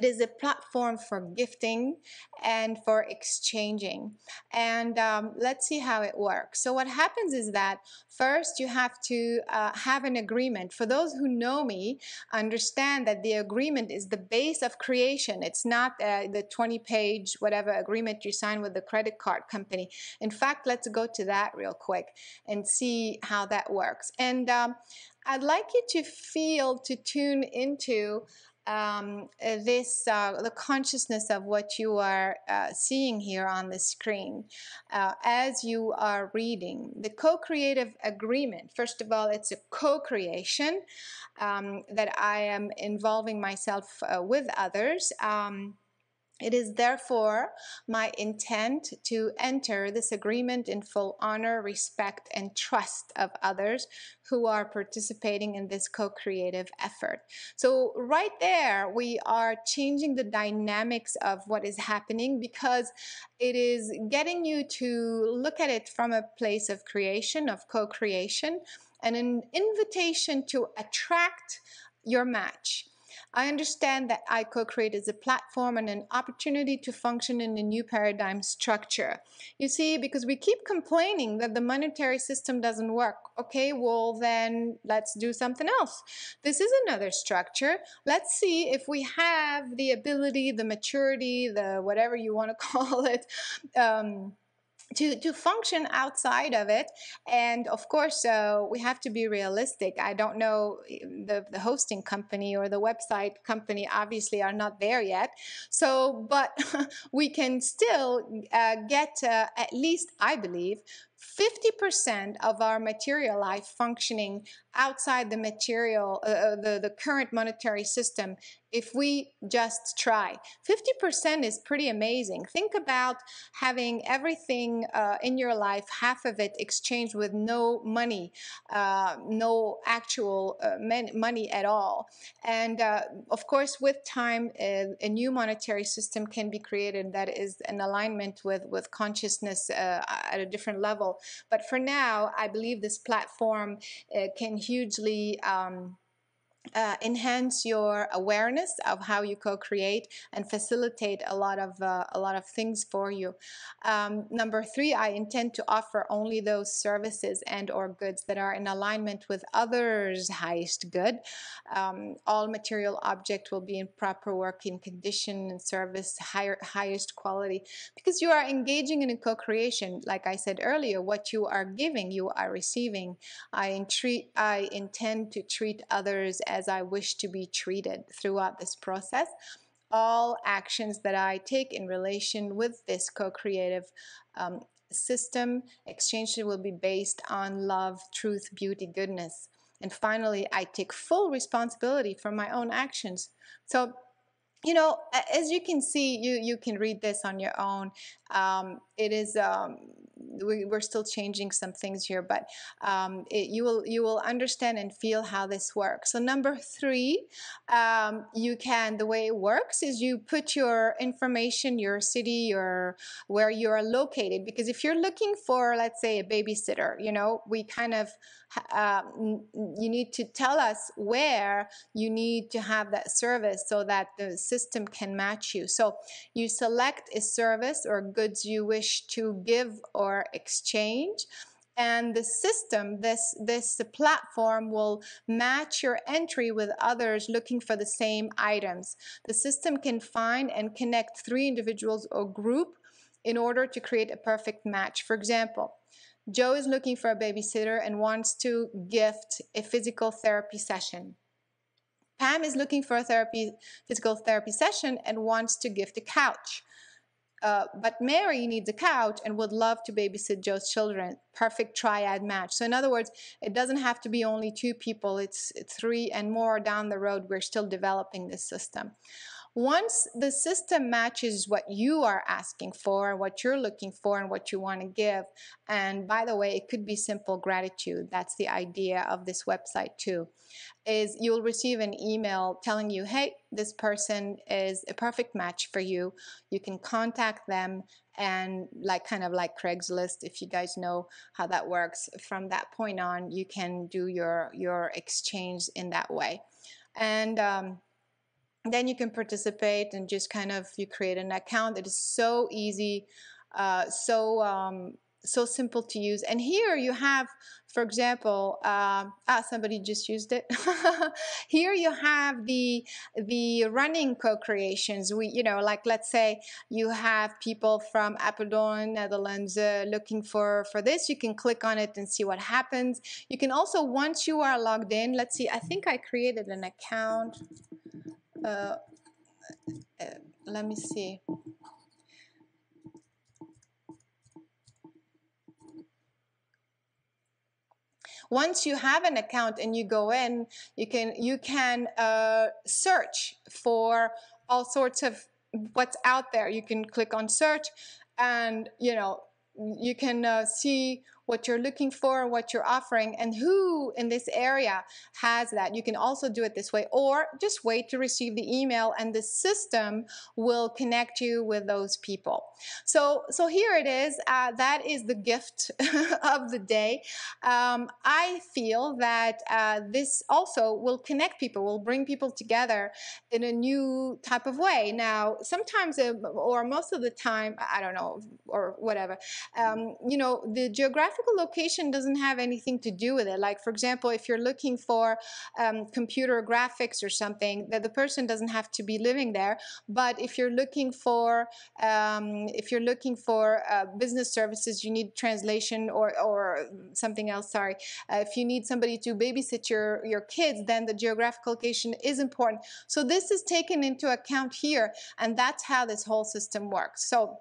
it is a platform for gifting and for exchanging. And um, let's see how it works. So what happens is that first you have to uh, have an agreement. For those who know me, understand that the agreement is the base of creation. It's not uh, the twenty page whatever agreement you sign with the credit card company. In fact, let's go to that real quick and see how that works. And um, I'd like you to feel, to tune into um, this uh, the consciousness of what you are uh, seeing here on the screen uh, as you are reading. The co-creative agreement, first of all, it's a co-creation um, that I am involving myself uh, with others. Um, It is therefore my intent to enter this agreement in full honor, respect, and trust of others who are participating in this co-creative effort. So right there, we are changing the dynamics of what is happening, because it is getting you to look at it from a place of creation, of co-creation, and an invitation to attract your match. I understand that iCoCreate is a platform and an opportunity to function in a new paradigm structure. You see, because we keep complaining that the monetary system doesn't work. Okay, well then let's do something else. This is another structure. Let's see if we have the ability, the maturity, the whatever you want to call it, um, To, to function outside of it. And of course, uh, we have to be realistic. I don't know, the, the hosting company or the website company obviously are not there yet. So, but we can still uh, get uh, at least, I believe, fifty percent of our material life functioning outside the material, uh, the, the current monetary system, if we just try. fifty percent is pretty amazing. Think about having everything uh, in your life, half of it exchanged with no money, uh, no actual uh, money at all. And uh, of course, with time, a, a new monetary system can be created that is in alignment with, with consciousness uh, at a different level. But for now, I believe this platform uh, can hugely um, uh, enhance your awareness of how you co-create and facilitate a lot of uh, a lot of things for you. Um, number three, I intend to offer only those services and or goods that are in alignment with others' highest good. Um, all material object will be in proper working condition and service, higher, highest quality, because you are engaging in a co-creation. Like I said earlier, what you are giving, you are receiving. I, entreat, I intend to treat others as I wish to be treated throughout this process. All actions that I take in relation with this co-creative um, system exchange will be based on love, truth, beauty, goodness. And finally, I take full responsibility for my own actions. So, you know, as you can see, you, you can read this on your own. Um, it is, um, we, we're still changing some things here, but um, it, you will you will understand and feel how this works. So number three, um, you can, the way it works is you put your information, your city, your where you are located, because if you're looking for, let's say, a babysitter, you know, we kind of, uh, you need to tell us where you need to have that service so that the system can match you. So you select a service or goods you wish to give or exchange, and the system, this this platform, will match your entry with others looking for the same items. The system can find and connect three individuals or group in order to create a perfect match. For example, Joe is looking for a babysitter and wants to gift a physical therapy session. Pam is looking for a therapy, physical therapy session and wants to gift a couch. Uh, but Mary needs a couch and would love to babysit Joe's children. Perfect triad match. So in other words, it doesn't have to be only two people. It's three and more down the road. We're still developing this system. Once the system matches what you are asking for, what you're looking for, and what you want to give, and by the way, it could be simple gratitude. That's the idea of this website too, is you'll receive an email telling you, hey, this person is a perfect match for you. You can contact them, and like kind of like Craigslist, if you guys know how that works, from that point on, you can do your, your exchange in that way. And um, then you can participate and just kind of, you create an account. It is so easy, uh, so um, so simple to use. And here you have, for example, uh, ah, somebody just used it. Here you have the the running co-creations. We, you know, like let's say you have people from Apeldoorn, Netherlands, uh, looking for for this. You can click on it and see what happens. You can also, once you are logged in, let's see. I think I created an account. uh, uh, let me see. Once you have an account and you go in, you can you can uh, search for all sorts of what's out there. You can click on search, and you know you can uh, see what you're looking for, what you're offering, and who in this area has that. You can also do it this way, or just wait to receive the email, and the system will connect you with those people. So, so here it is. Uh, that is the gift of the day. Um, I feel that uh, this also will connect people, will bring people together in a new type of way. Now, sometimes, uh, or most of the time, I don't know, or whatever, um, you know, the geographic location doesn't have anything to do with it. Like, for example, if you're looking for um, computer graphics or something, that the person doesn't have to be living there. But if you're looking for um, if you're looking for uh, business services, you need translation or, or something else. Sorry, uh, if you need somebody to babysit your your kids, then the geographic location is important. So this is taken into account here, and that's how this whole system works. So.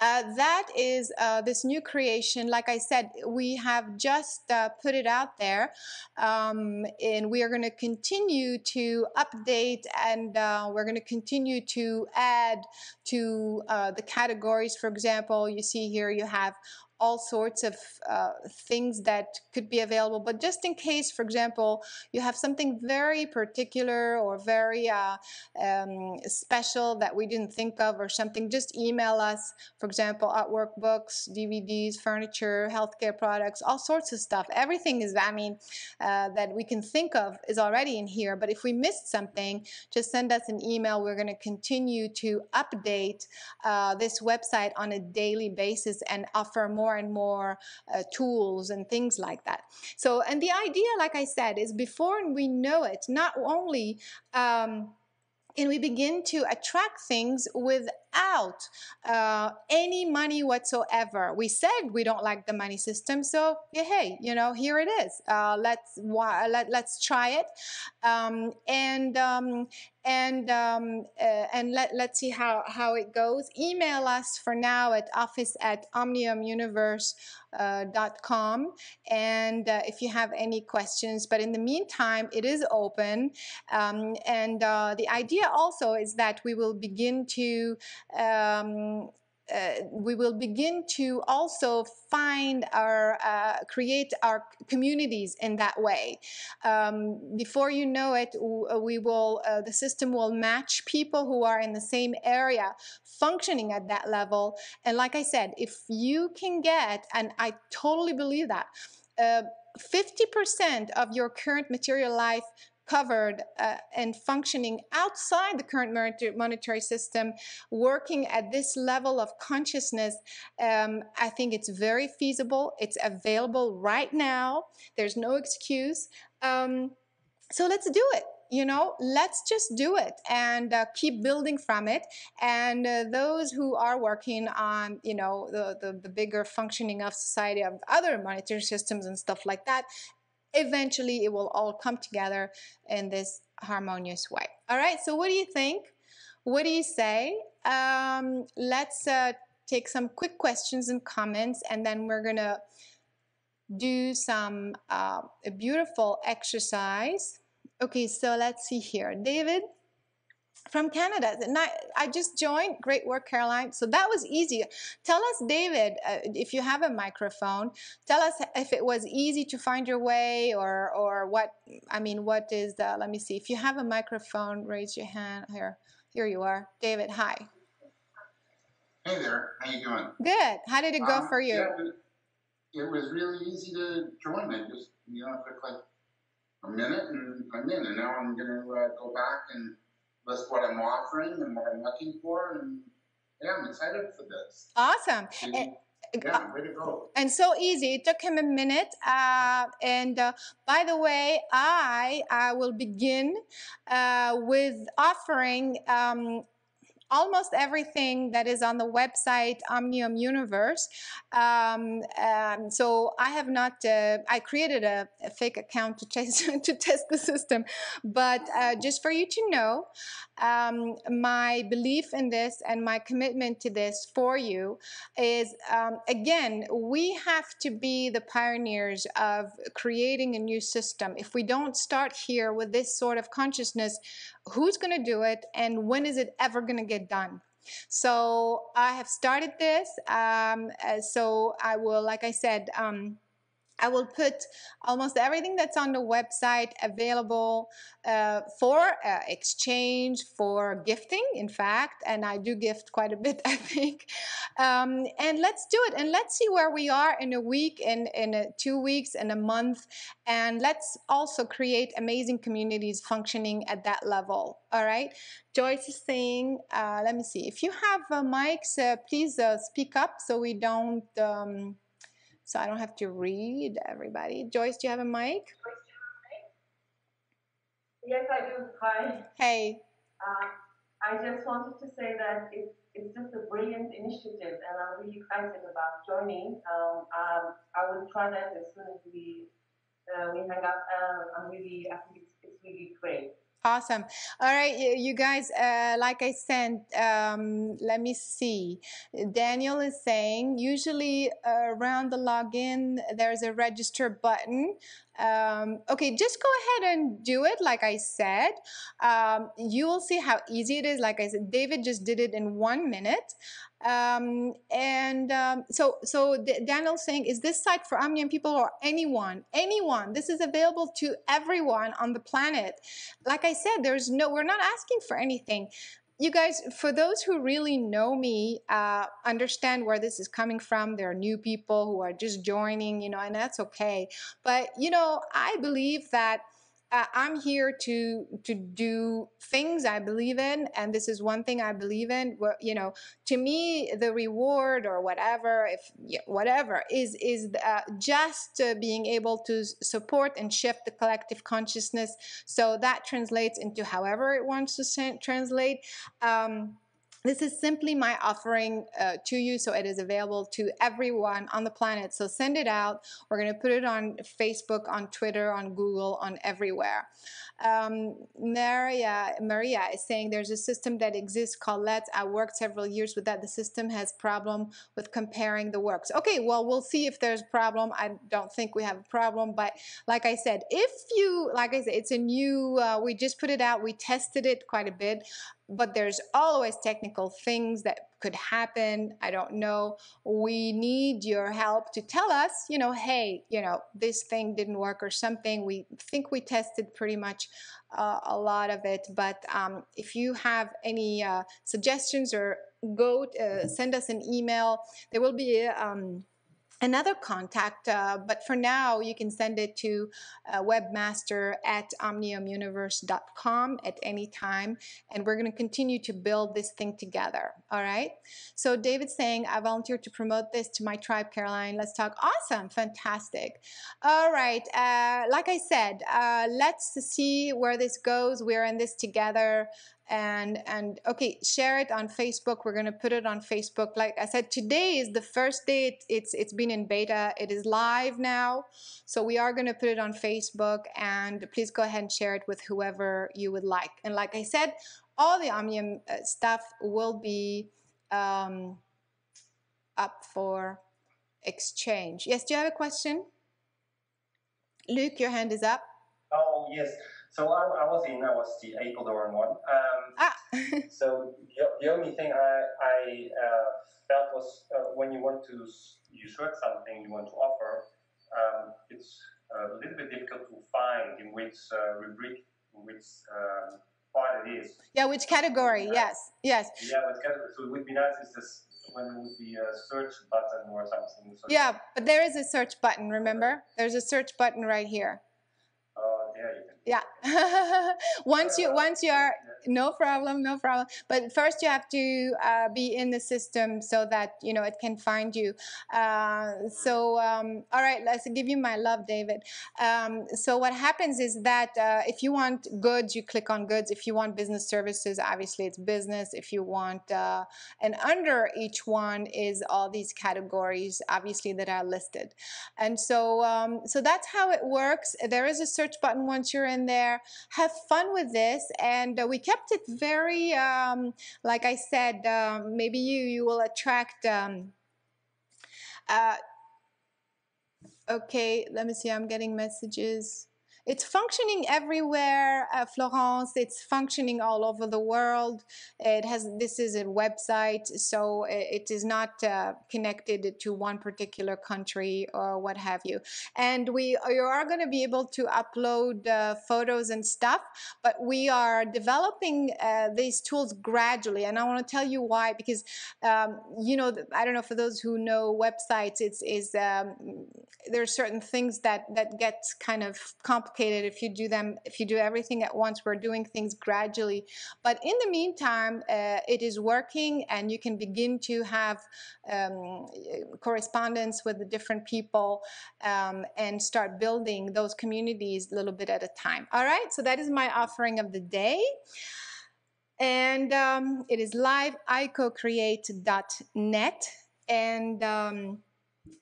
Uh, that is uh, this new creation. Like I said, we have just uh, put it out there, um, and we are going to continue to update, and uh, we're going to continue to add to uh, the categories. For example, you see here you have all sorts of uh, things that could be available, but just in case, for example, you have something very particular or very uh, um, special that we didn't think of or something, just email us, for example, artwork, books, D V Ds, furniture, healthcare products, all sorts of stuff. Everything is, I mean, uh, that we can think of is already in here, but if we missed something, just send us an email. We're going to continue to update uh, this website on a daily basis and offer more More and more uh, tools and things like that. So, and the idea, like I said, is before we know it, not only um, can we begin to attract things without uh, any money whatsoever. We said we don't like the money system, so yeah, hey, you know, here it is. Uh, let's let, let's try it, um, and. Um, and um, uh, and let, let's see how, how it goes. Email us for now at office at omnium universe dot com, and uh, if you have any questions. But in the meantime, it is open, um, and uh, the idea also is that we will begin to um, Uh, we will begin to also find our, uh, create our communities in that way. Um, before you know it, we will, uh, the system will match people who are in the same area functioning at that level. And like I said, if you can get, and I totally believe that, uh, fifty percent of your current material life covered uh, and functioning outside the current monetary system, working at this level of consciousness, um, I think it's very feasible. It's available right now. There's no excuse. Um, so let's do it. You know, let's just do it and uh, keep building from it. And uh, those who are working on, you know, the, the, the bigger functioning of society, of other monetary systems and stuff like that, eventually it will all come together in this harmonious way. All right, so what do you think? What do you say? Um, let's uh, take some quick questions and comments, and then we're going to do some uh, a beautiful exercise. Okay, so let's see here. David from Canada. I, I just joined. Great work, Caroline. So that was easy. Tell us, David, uh, if you have a microphone, tell us if it was easy to find your way, or or what, I mean, what is the, let me see. If you have a microphone, raise your hand. Here, here you are. David, hi. Hey there. How you doing? Good. How did it go um, for you? Yeah, it was really easy to join. It just, you know, it took like a minute, and I'm in, and now I'm going to uh, go back and list what I'm offering and what I'm looking for, and yeah, I'm excited for this. Awesome. And, yeah, way to go. And so easy. It took him a minute. Uh, and uh, by the way, I I will begin uh, with offering. Um, almost everything that is on the website Omnium Universe. Um, um, so I have not, uh, I created a, a fake account to test, to test the system, but uh, just for you to know, um, my belief in this and my commitment to this for you is, um, again, we have to be the pioneers of creating a new system. If we don't start here with this sort of consciousness, who's going to do it, and when is it ever going to get done? So I have started this. Um, so I will, like I said, um, I will put almost everything that's on the website available uh, for uh, exchange, for gifting, in fact, and I do gift quite a bit, I think. Um, and let's do it, and let's see where we are in a week, in, in a two weeks, in a month, and let's also create amazing communities functioning at that level, all right? Joyce is saying, uh, let me see, if you have uh, mics, uh, please uh, speak up so we don't... Um, So I don't have to read everybody. Joyce, do you have a mic? Yes, I do. Hi. Hey. Uh, I just wanted to say that it, it's just a brilliant initiative, and I'm really excited about joining. Um, um, I will try that as soon as we uh, we hang up. Uh, I'm really, I think it's, it's really great. Awesome. All right, you guys, uh, like I said, um, let me see. Daniel is saying, usually around the login, there's a register button. Um, okay, just go ahead and do it, like I said. Um, you will see how easy it is. Like I said, David just did it in one minute. Um, and um, so, so Daniel's saying, is this site for Omnium people or anyone? Anyone. This is available to everyone on the planet. Like I said, there's no, we're not asking for anything. You guys, for those who really know me, uh, understand where this is coming from. There are new people who are just joining, you know, and that's okay. But, you know, I believe that uh, I'm here to to do things I believe in, and this is one thing I believe in. Where, you know, to me, the reward or whatever, if yeah, whatever, is is uh, just uh, being able to support and shift the collective consciousness, so that translates into however it wants to translate. Um, This is simply my offering uh, to you, so it is available to everyone on the planet. So send it out. We're going to put it on Facebook, on Twitter, on Google, on everywhere. Um, Maria, Maria is saying there's a system that exists called Let's. I worked several years with that. The system has problem with comparing the works. Okay, well, we'll see if there's a problem. I don't think we have a problem, but like I said, if you, like I said, it's a new, uh, we just put it out. We tested it quite a bit. But there's always technical things that could happen. I don't know. We need your help to tell us, you know, hey, you know, this thing didn't work or something. We think we tested pretty much uh, a lot of it. But um, if you have any uh, suggestions or go uh, send us an email, there will be um, another contact, uh, but for now you can send it to uh, webmaster at omnium universe dot com at any time, and we're going to continue to build this thing together. All right, so David's saying, I volunteered to promote this to my tribe, Caroline. Let's talk. Awesome, fantastic. All right, uh, like I said, uh, let's see where this goes. We're in this together. And, and okay, share it on Facebook. We're going to put it on Facebook. Like I said, today is the first day. It, it's, it's been in beta. It is live now. So we are going to put it on Facebook, and please go ahead and share it with whoever you would like. And like I said, all the Omnium stuff will be um, up for exchange. Yes, do you have a question? Luke, your hand is up. Oh, yes. So I, I was in, I was the Ecuadorian one. Um, ah. So the, the only thing I, I uh, felt was uh, when you want to, you search something you want to offer, um, it's a little bit difficult to find in which uh, rubric, in which uh, part it is. Yeah, which category, uh, yes, yes. Yeah, which category. So it would be nice if this, when it would be a search button or something. So yeah, but there is a search button, remember? There's a search button right here. Oh, uh, yeah, you can. Yeah. once you once you are, no problem, no problem. But first you have to uh, be in the system so that, you know, it can find you. Uh, so, um, all right, let's give you my love, David. Um, so what happens is that uh, if you want goods, you click on goods. If you want business services, obviously it's business. If you want, uh, and under each one is all these categories, obviously, that are listed. And so, um, so that's how it works. There is a search button once you're in there. Have fun with this, and uh, we kept it very, um, like I said, um, maybe you you will attract. Um, uh, okay, let me see. I'm getting messages. It's functioning everywhere, uh, Florence. It's functioning all over the world. It has. This is a website, so it is not uh, connected to one particular country or what have you. And we, you are going to be able to upload uh, photos and stuff. But we are developing uh, these tools gradually, and I want to tell you why. Because um, you know, I don't know, for those who know websites, it's is um, there are certain things that that gets kind of complicated. If you do them, if you do everything at once. We're doing things gradually, but in the meantime, uh, it is working, and you can begin to have um, correspondence with the different people um, and start building those communities a little bit at a time. All right, so that is my offering of the day. And um, it is live, i co create dot net, and um,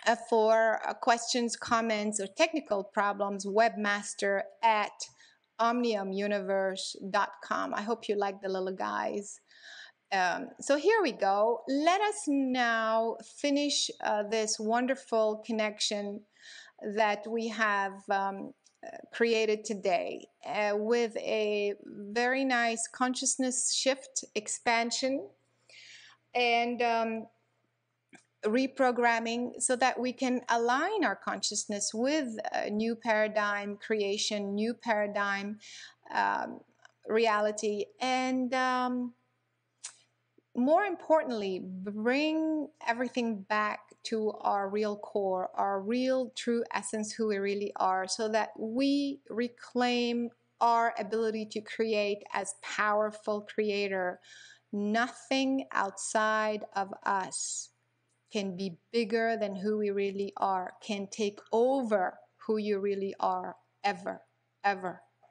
Uh, for uh, questions, comments, or technical problems, webmaster at omnium universe dot com. I hope you like the little guys. Um, so here we go. Let us now finish uh, this wonderful connection that we have um, created today uh, with a very nice consciousness shift expansion. And um, reprogramming, so that we can align our consciousness with a new paradigm creation, new paradigm um, reality, and um, more importantly, bring everything back to our real core, our real true essence, who we really are, so that we reclaim our ability to create as powerful creator. Nothing outside of us can be bigger than who we really are, can take over who you really are, ever, ever.